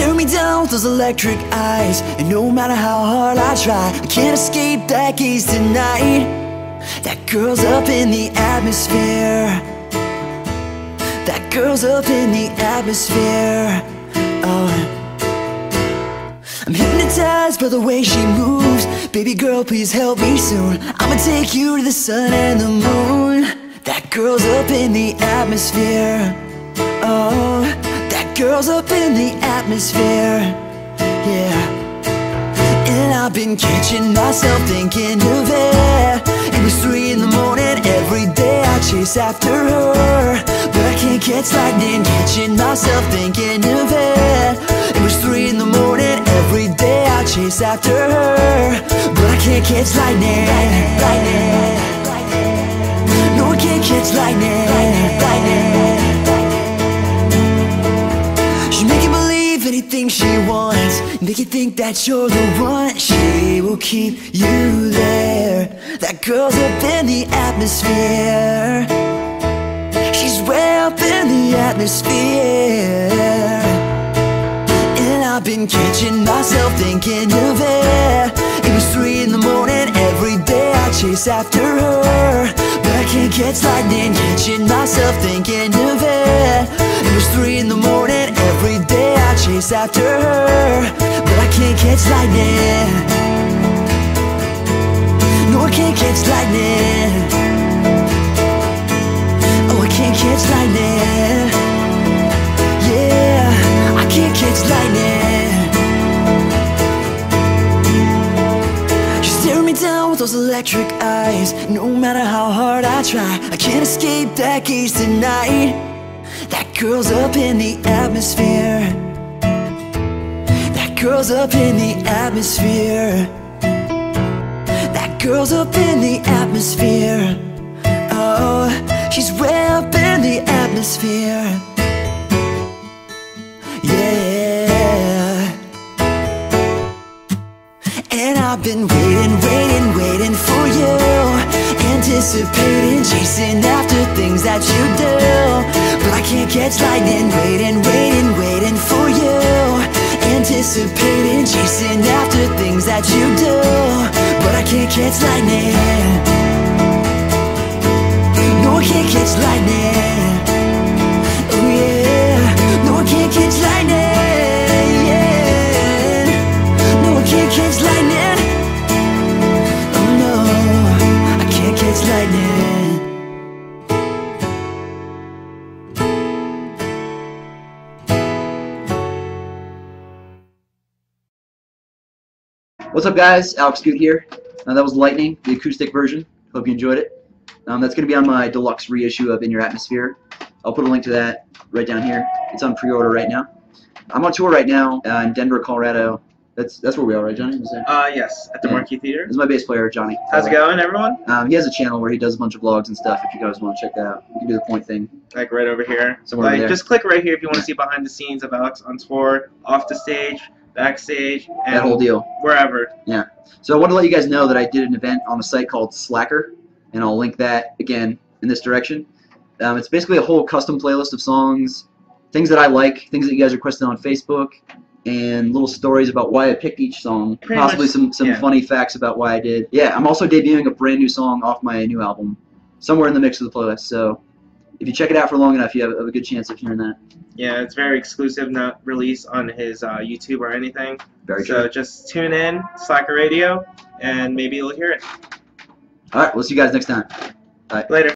Tear me down with those electric eyes, and no matter how hard I try, I can't escape that gaze tonight. That girl's up in the atmosphere. That girl's up in the atmosphere. I'm hypnotized by the way she moves. Baby girl, please help me soon. I'ma take you to the sun and the moon. That girl's up in the atmosphere. Oh, that girl's up in the atmosphere. Yeah. And I've been catching myself thinking of her. It was 3 in the morning every day. I chase after her, but I can't catch lightning. Catching myself thinking of her. It was 3 in the morning every day. I chase after her, but I can't catch lightning. No, I can't catch lightning. She's making believe anything she wants, make you think that you're the one. She will keep you there. That girl's up in the atmosphere. She's way up in the atmosphere. And I've been catching myself thinking of her. It was 3 in the morning every day. I chase after her, but I can't catch lightning. Catching myself thinking of her. It was 3 in the morning every day. I chase after her, but I can't catch lightning. No, I can't catch lightning. Oh, I can't catch lightning. Yeah, I can't catch lightning. She's staring me down with those electric eyes. No matter how hard I try, I can't escape that gaze tonight. That girl's up in the atmosphere. That girl's up in the atmosphere. Girl's up in the atmosphere. Oh, she's way up in the atmosphere. Yeah. And I've been waiting for you, anticipating, chasing after things that you do, but I can't catch lightning. Waiting for you, anticipating, chasing after things that you do, but I can't catch lightning. No, I can't catch lightning. Oh yeah. No, I can't catch lightning. Yeah. No, I can't catch lightning. Oh no, I can't catch lightning. What's up, guys? Alex Goot here. That was Lightning, the acoustic version. Hope you enjoyed it. That's going to be on my deluxe reissue of In Your Atmosphere. I'll put a link to that right down here. It's on pre-order right now. I'm on tour right now in Denver, Colorado. That's where we are, right, Johnny? Yes, at the Marquee Theater. This is my bass player, Johnny. How's it going, everyone? He has a channel where he does a bunch of vlogs and stuff. If you guys want to check that out, you can do the point thing. Like right over here. Somewhere over there. Just click right here if you want to see behind the scenes of Alex on tour, off the stage, backstage, and that whole deal, wherever. Yeah. So I want to let you guys know that I did an event on a site called Slacker, and I'll link that again in this direction. It's basically a whole custom playlist of songs, things that I like, things that you guys requested on Facebook, and little stories about why I picked each song, possibly some funny facts about why I did. Yeah, I'm also debuting a brand new song off my new album, somewhere in the mix of the playlist. So if you check it out for long enough, you have a good chance of hearing that. Yeah, it's very exclusive, not released on his YouTube or anything. Very true. So just tune in, Slacker Radio, and maybe you'll hear it. All right, we'll see you guys next time. Bye. Later.